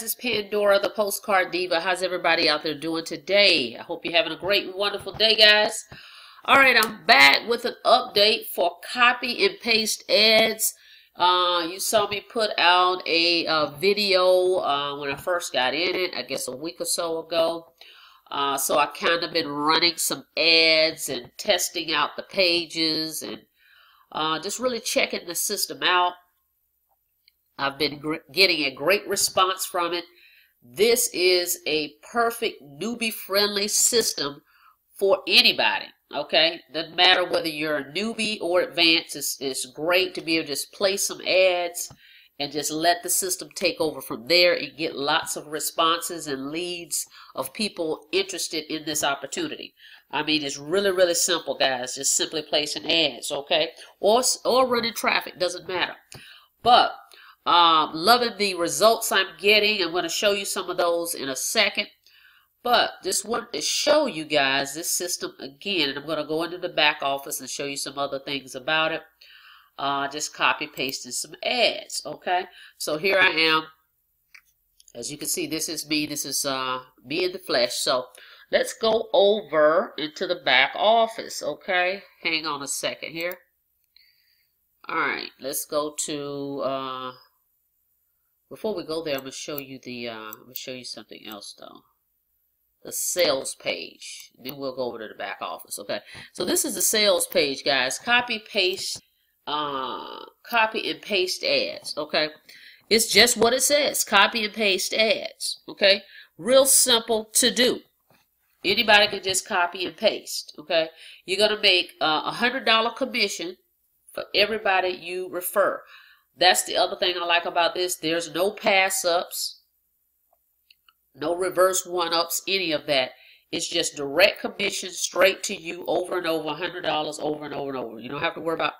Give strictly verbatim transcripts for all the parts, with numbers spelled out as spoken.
guys, it's Pandora, the Postcard Diva. How's everybody out there doing today? I hope you're having a great and wonderful day, guys. All right, I'm back with an update for copy and paste ads. Uh, you saw me put out a, a video uh, when I first got in it, I guess a week or so ago. Uh, so I kind of been running some ads and testing out the pages and uh, just really checking the system out. I've been getting a great response from it. This is a perfect newbie-friendly system for anybody, okay? Doesn't matter whether you're a newbie or advanced. It's, it's great to be able to just play some ads and just let the system take over from there and get lots of responses and leads of people interested in this opportunity. I mean, it's really, really simple, guys. Just simply placing ads, okay? Or, or running traffic, doesn't matter. But Um, loving the results I'm getting. I'm going to show you some of those in a second, but just wanted to show you guys this system again, and I'm going to go into the back office and show you some other things about it. Uh, just copy pasting some ads, okay? So here I am. As you can see, this is me. This is uh, me in the flesh. So let's go over into the back office, okay? Hang on a second here. All right, let's go to... Uh, Before we go there, I'm gonna show you the uh, I'm gonna show you something else though. The sales page. Then we'll go over to the back office. Okay. So this is the sales page, guys. Copy paste, uh, copy and paste ads. Okay. It's just what it says. Copy and paste ads. Okay. Real simple to do. Anybody can just copy and paste. Okay. You're gonna make uh, a hundred dollar commission for everybody you refer. That's the other thing I like about this. There's no pass-ups, no reverse one-ups, any of that. It's just direct commission straight to you over and over, one hundred dollars over and over and over. You don't have to worry about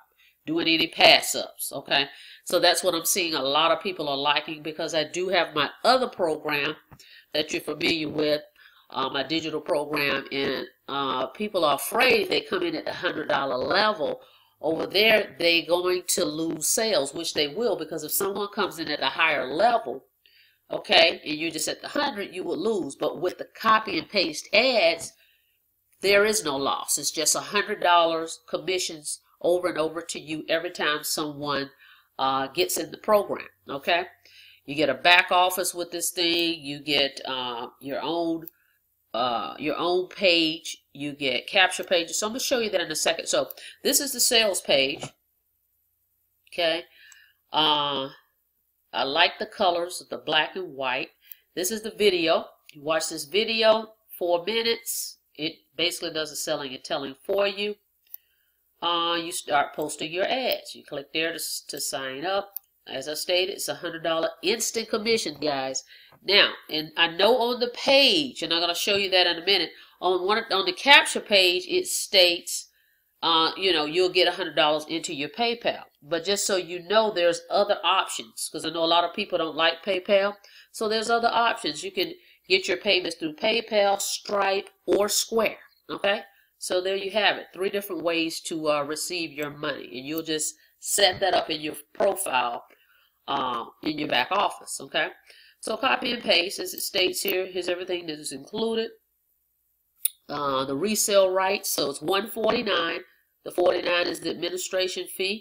doing any pass-ups, okay? So that's what I'm seeing a lot of people are liking, because I do have my other program that you're familiar with, uh, my digital program, and uh, people are afraid they come in at the one hundred dollar level. Over there, they're going to lose sales, which they will, because if someone comes in at a higher level, okay, and you're just at the one hundred, you will lose. But with the copy and paste ads, there is no loss. It's just one hundred dollars commissions over and over to you every time someone uh, gets in the program, okay? You get a back office with this thing. You get uh, your own Uh, your own page, you get capture pages. So I'm going to show you that in a second. So this is the sales page. Okay. Uh, I like the colors, the black and white. This is the video. You watch this video, four minutes. It basically does the selling and telling for you. Uh, you start posting your ads. You click there to, to sign up. As I stated, it's a one hundred dollar instant commission, guys. Now, and I know on the page, and I'm going to show you that in a minute, on one on the capture page, it states, uh, you know, you'll get one hundred dollars into your PayPal. But just so you know, there's other options, because I know a lot of people don't like PayPal. So there's other options. You can get your payments through PayPal, Stripe, or Square, okay? So there you have it, three different ways to uh, receive your money, and you'll just set that up in your profile um, in your back office, okay? So copy and paste, as it states here, here's everything that is included. Uh, the resale rights, so it's one forty-nine. The forty-nine is the administration fee,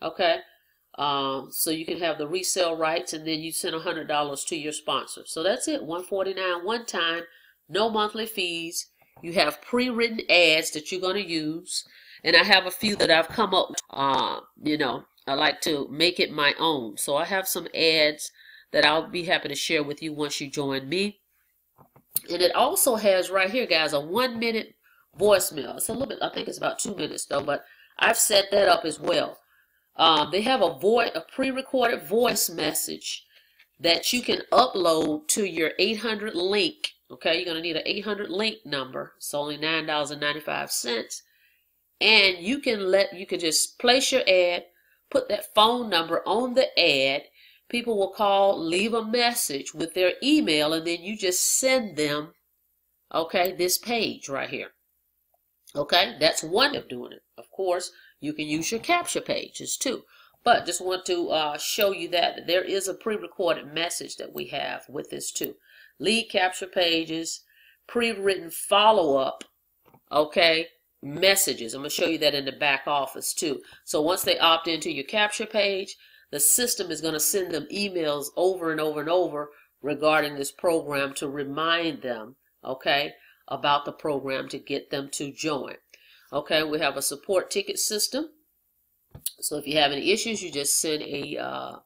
okay? Um, so you can have the resale rights, and then you send one hundred dollars to your sponsor. So that's it, one forty-nine one time, no monthly fees. You have pre-written ads that you're going to use. And I have a few that I've come up with. Uh, you know, I like to make it my own. So I have some ads that I'll be happy to share with you once you join me. And it also has right here, guys, a one-minute voicemail. It's a little bit, I think it's about two minutes, though, but I've set that up as well. Um, they have a, voice, a pre-recorded voice message that you can upload to your eight hundred link. Okay, you're going to need an eight hundred link number. It's only nine ninety-five. And you can let you can just place your ad, put that phone number on the ad. People will call, leave a message with their email, and then you just send them, okay, this page right here. Okay, that's one of doing it. Of course, you can use your capture pages too. but just want to uh, show you that, that there is a pre-recorded message that we have with this too. Lead capture pages, pre-written follow-up, okay, messages. I'm going to show you that in the back office too. So once they opt into your capture page, the system is going to send them emails over and over and over regarding this program to remind them, okay, about the program to get them to join. Okay, we have a support ticket system. So if you have any issues, you just send a uh,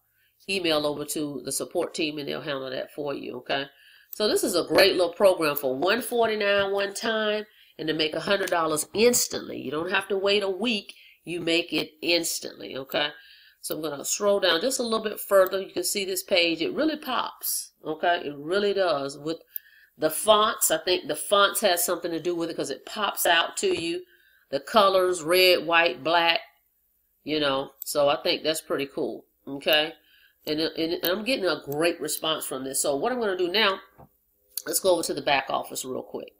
email over to the support team and they'll handle that for you, okay? So this is a great little program for one forty-nine one time and to make one hundred dollars instantly. You don't have to wait a week. You make it instantly, okay? So I'm going to scroll down just a little bit further. You can see this page. It really pops, okay? It really does. With the fonts, I think the fonts has something to do with it because it pops out to you. The colors, red, white, black, you know. So I think that's pretty cool, okay? And, and I'm getting a great response from this. So what I'm going to do now, let's go over to the back office real quick.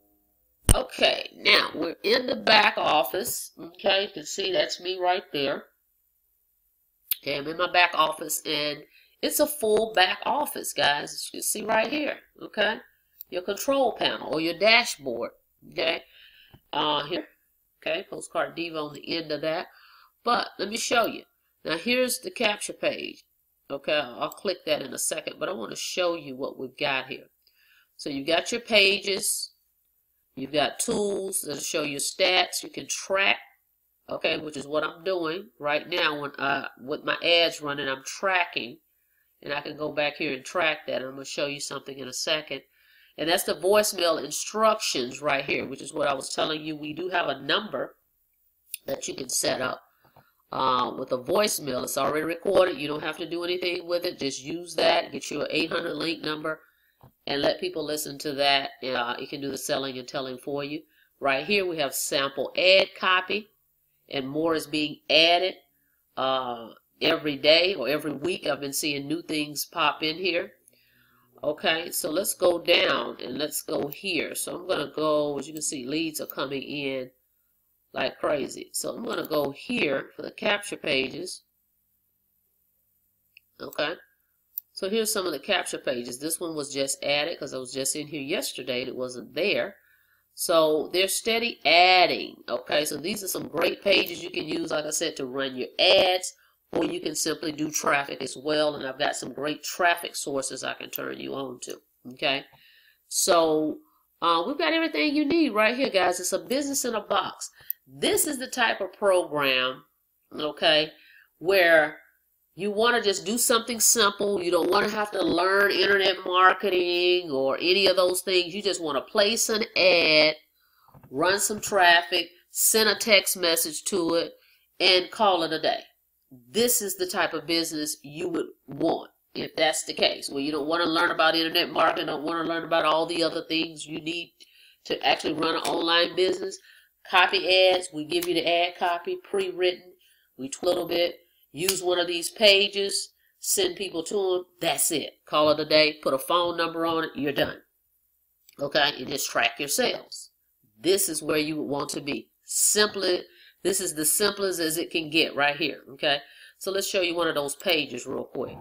Okay, now we're in the back office, okay? You can see that's me right there. Okay, I'm in my back office, and it's a full back office, guys, as you can see right here, okay? Your control panel or your dashboard, okay? Uh, here, okay, Postcard Diva on the end of that. But let me show you. Now, here's the capture page, okay? I'll click that in a second, but I want to show you what we've got here. So you've got your pages. You've got tools that show your stats. You can track. Okay, which is what I'm doing right now when uh, with my ads running, I'm tracking. And I can go back here and track that. I'm going to show you something in a second. And that's the voicemail instructions right here, which is what I was telling you. We do have a number that you can set up uh, with a voicemail. It's already recorded. You don't have to do anything with it. Just use that. Get your eight hundred link number and let people listen to that. Uh, it can do the selling and telling for you. Right here we have sample ad copy. And more is being added uh, every day or every week. I've been seeing new things pop in here. Okay, so let's go down and let's go here. So I'm going to go, as you can see, leads are coming in like crazy. So I'm going to go here for the capture pages. Okay, so here's some of the capture pages. This one was just added because I was just in here yesterday. It wasn't there. So they're steady adding, okay? So these are some great pages you can use, like I said, to run your ads, or you can simply do traffic as well, and I've got some great traffic sources I can turn you on to, okay? So uh, we've got everything you need right here, guys. It's a business in a box. This is the type of program, okay, where you want to just do something simple. You don't want to have to learn internet marketing or any of those things. You just want to place an ad, run some traffic, send a text message to it, and call it a day. This is the type of business you would want if that's the case, where you don't want to learn about internet marketing, don't want to learn about all the other things you need to actually run an online business. Copy ads. We give you the ad copy, pre-written. We twiddle it. Use one of these pages, send people to them, that's it. Call it a day, put a phone number on it, you're done. Okay, and just track your sales. This is where you would want to be. Simply, this is the simplest as it can get right here, okay? So let's show you one of those pages real quick.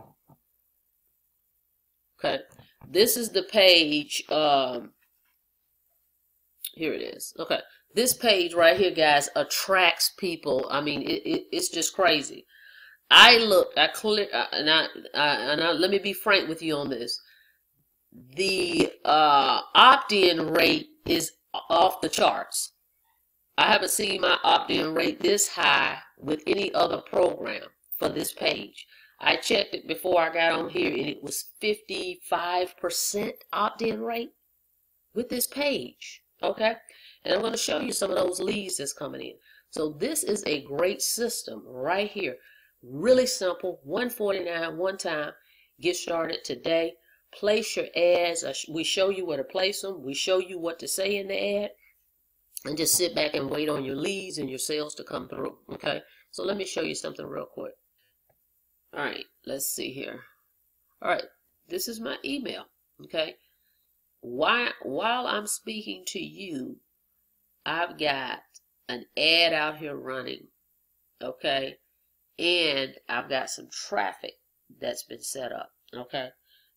Okay, this is the page, um, here it is, okay. This page right here, guys, attracts people. I mean, it, it, it's just crazy. I looked, I clear, and I, I, and I, let me be frank with you on this. The uh, opt-in rate is off the charts. I haven't seen my opt-in rate this high with any other program for this page. I checked it before I got on here, and it was fifty-five percent opt-in rate with this page, okay? And I'm going to show you some of those leads that's coming in. So this is a great system right here. Really simple, one forty-nine one time. Get started today. Place your ads. We show you where to place them. We show you what to say in the ad. And just sit back and wait on your leads and your sales to come through. Okay? So let me show you something real quick. All right. Let's see here. All right. This is my email. Okay? While, while I'm speaking to you, I've got an ad out here running. Okay? and I've got some traffic that's been set up. Okay,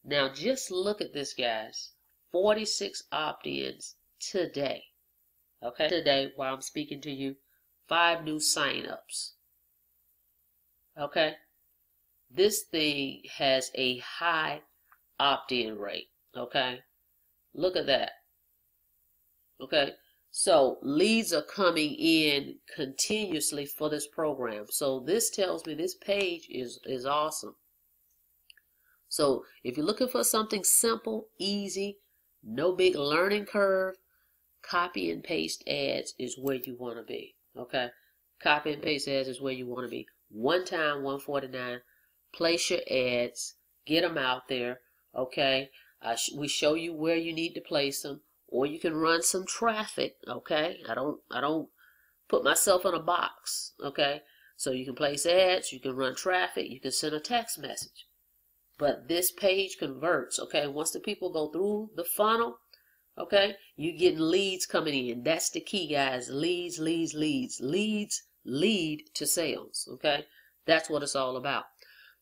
now just look at this, guys. Forty-six opt-ins today. Okay, today while I'm speaking to you, five new sign-ups. Okay, this thing has a high opt-in rate. Okay, look at that. Okay, so leads are coming in continuously for this program. So this tells me this page is is awesome. So if you're looking for something simple, easy, no big learning curve, copy and paste ads is where you want to be. Okay, copy and paste ads is where you want to be. One time, one forty-nine. Place your ads, get them out there. Okay, I sh we show you where you need to place them, or you can run some traffic. Okay, I don't I don't put myself in a box. Okay, so you can place ads, you can run traffic, you can send a text message. But this page converts, okay? Once the people go through the funnel, okay, you're getting leads coming in. That's the key, guys. Leads, leads, leads. Leads lead to sales, okay? That's what it's all about.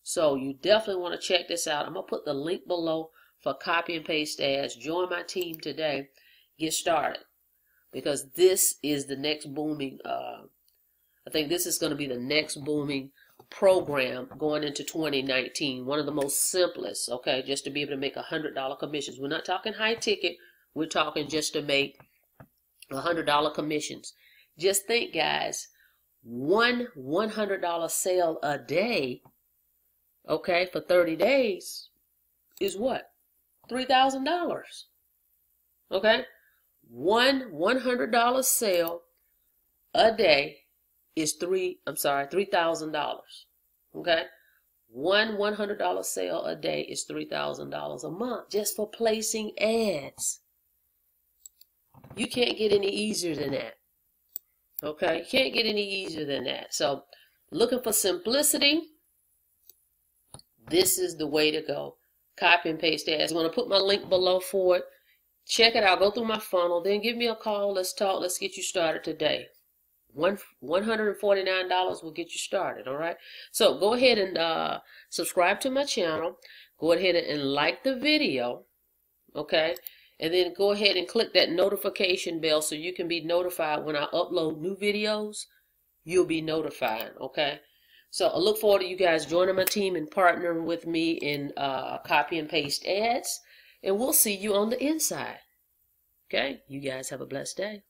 So you definitely want to check this out. I'm going to put the link below for copy and paste ads. Join my team today. Get started, because this is the next booming. Uh, I think this is going to be the next booming program going into twenty nineteen, one of the most simplest, okay, just to be able to make a hundred dollar commissions. We're not talking high ticket, we're talking just to make a hundred dollar commissions. Just think, guys, one one hundred dollar sale a day, okay, for thirty days is what, three thousand dollars. Okay, one one hundred dollar sale a day is three, I'm sorry, three thousand dollars. Okay, one one hundred dollar sale a day is three thousand dollars a month just for placing ads. You can't get any easier than that. Okay, you can't get any easier than that. So, looking for simplicity, this is the way to go. Copy and paste ads. I'm going to put my link below for it. Check it out. Go through my funnel. Then give me a call. Let's talk. Let's get you started today. One one hundred forty-nine dollars will get you started, all right? So go ahead and uh, subscribe to my channel. Go ahead and like the video, okay? And then go ahead and click that notification bell so you can be notified when I upload new videos. You'll be notified, okay? So I look forward to you guys joining my team and partnering with me in uh, copy and paste ads. And we'll see you on the inside, okay? You guys have a blessed day.